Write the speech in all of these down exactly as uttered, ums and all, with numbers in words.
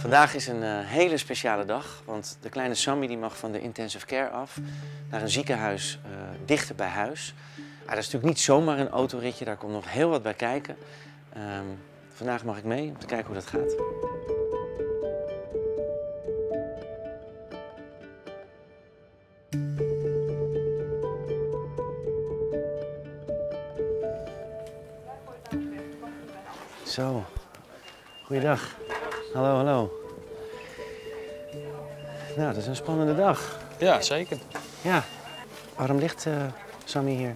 Vandaag is een uh, hele speciale dag, want de kleine Sammy die mag van de intensive care af naar een ziekenhuis uh, dichter bij huis. Ah, dat is natuurlijk niet zomaar een autoritje, daar komt nog heel wat bij kijken. Um, vandaag mag ik mee om te kijken hoe dat gaat. Zo, goeiedag. Hallo, hallo. Nou, dat is een spannende dag. Ja, zeker. Ja. Waarom ligt uh, Sammy hier?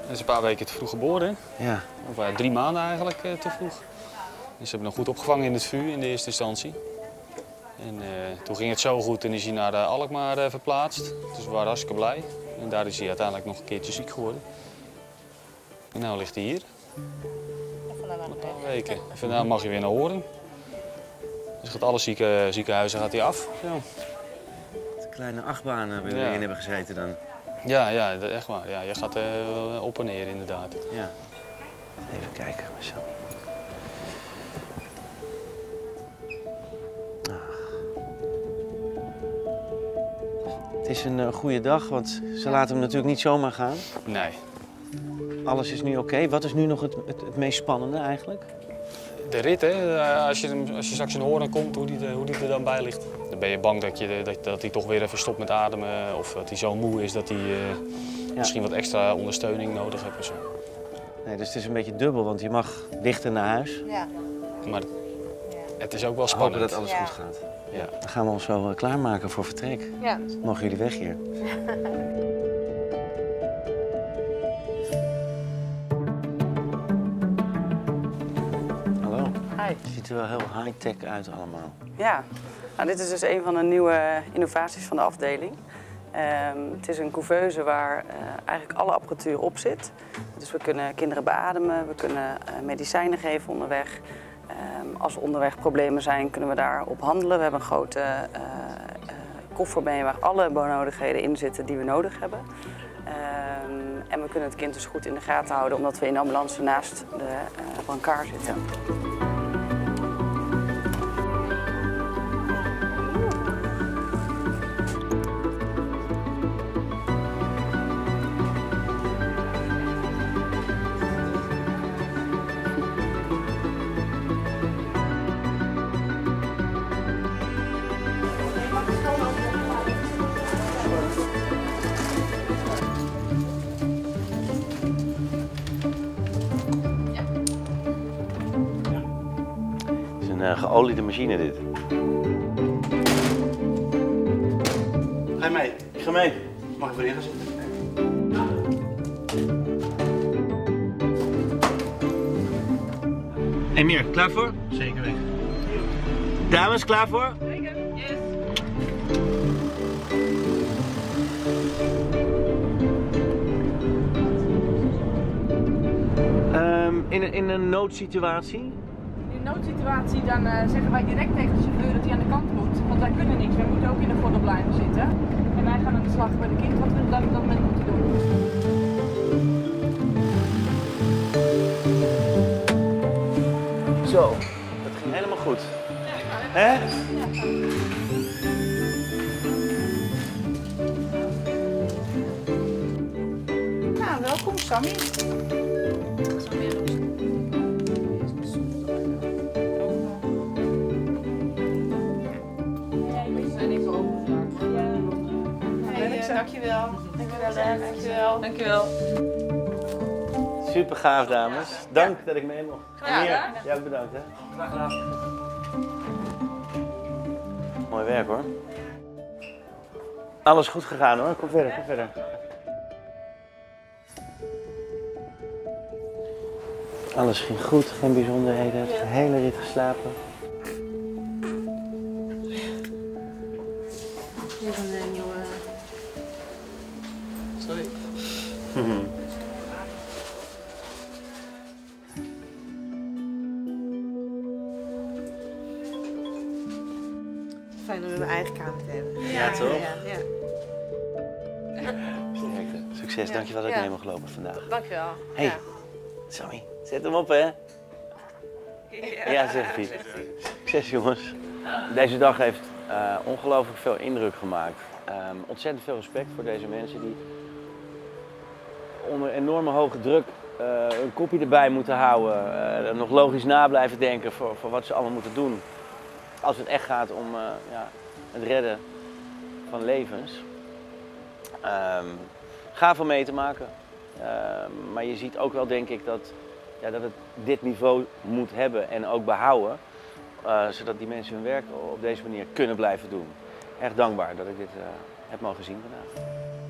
Hij is een paar weken te vroeg geboren. Ja. Of uh, drie maanden eigenlijk uh, te vroeg. Dus ze hebben hem goed opgevangen in het V U in de eerste instantie. En uh, toen ging het zo goed en is hij naar uh, Alkmaar uh, verplaatst. Dus we waren hartstikke blij. En daar is hij uiteindelijk nog een keertje ziek geworden. En nu ligt hij hier. Een paar weken. En vandaag mag je weer naar Horen. Dus gaat alle zieke, ziekenhuizen gaat hij af. Zo. De kleine achtbanen waar jullie in hebben gezeten dan? Ja, ja, echt waar. Ja, je gaat uh, op en neer inderdaad. Ja. Even kijken. Zo. Ah. Het is een uh, goede dag, want ze laten hem natuurlijk niet zomaar gaan. Nee. Alles is nu oké. Okay. Wat is nu nog het, het, het meest spannende eigenlijk? De rit, hè? Als je, als je straks in Horen komt, hoe die, hoe die er dan bij ligt. Dan ben je bang dat hij dat, dat toch weer even stopt met ademen. Of dat hij zo moe is dat hij uh, ja. misschien wat extra ondersteuning nodig heeft of zo. Nee, dus het is een beetje dubbel, want je mag dichter naar huis. Ja. Maar het is ook wel spannend. We hopen dat alles goed gaat. Ja. Dan gaan we ons zo klaarmaken voor vertrek. Ja. Mogen jullie weg hier? Het ziet er wel heel high-tech uit allemaal. Ja, nou, dit is dus een van de nieuwe innovaties van de afdeling. Um, het is een couveuse waar uh, eigenlijk alle apparatuur op zit. Dus we kunnen kinderen beademen, we kunnen uh, medicijnen geven onderweg. Um, als er onderweg problemen zijn, kunnen we daarop handelen. We hebben een grote uh, uh, koffer mee waar alle benodigdheden in zitten die we nodig hebben. Um, en we kunnen het kind dus goed in de gaten houden omdat we in de ambulance naast de uh, brancard zitten. Een geoliede machine dit. Ga mee, ik ga mee. Mag ik erin gaan zitten? Emir, klaar voor? Zeker weten. Dames, klaar voor? Zeker, yes. Um, in, in een noodsituatie? Noodsituatie, dan uh, zeggen wij direct tegen de chauffeur dat hij aan de kant moet. Want wij kunnen niks, wij moeten ook in de gordel blijven zitten. En wij gaan aan de slag bij de kind, wat we op dat moment moeten doen. Zo, dat ging helemaal goed. Ja, ik ga hè? Ja. Nou, welkom Sammy. Dankjewel. Dankjewel. Dankjewel. Dankjewel. Super gaaf, dames. Dank ja. dat ik mee mocht. Graag gedaan. Jij bedankt, hè? Graag gedaan. Mooi werk, hoor. Alles goed gegaan, hoor. Kom verder, kom verder. Alles ging goed, geen bijzonderheden. De hele rit geslapen. Sorry. Mm-hmm. Fijn om mijn eigen kamer te hebben. Ja, ja toch? Ja, ja. Succes, ja. Dankjewel dat ik ja. mee mag lopen vandaag. Dankjewel. Hé, hey, ja. Sammy, zet hem op hè? Ja, ja zegt Piet. succes, jongens. Deze dag heeft uh, ongelooflijk veel indruk gemaakt. Um, ontzettend veel respect voor deze mensen die onder enorme hoge druk uh, een kopje erbij moeten houden. Uh, nog logisch na blijven denken voor, voor wat ze allemaal moeten doen. Als het echt gaat om uh, ja, het redden van levens. Um, gaaf om mee te maken. Um, maar je ziet ook wel, denk ik, dat, ja, dat het dit niveau moet hebben en ook behouden. Uh, zodat die mensen hun werk op deze manier kunnen blijven doen. Erg dankbaar dat ik dit uh, heb mogen zien vandaag.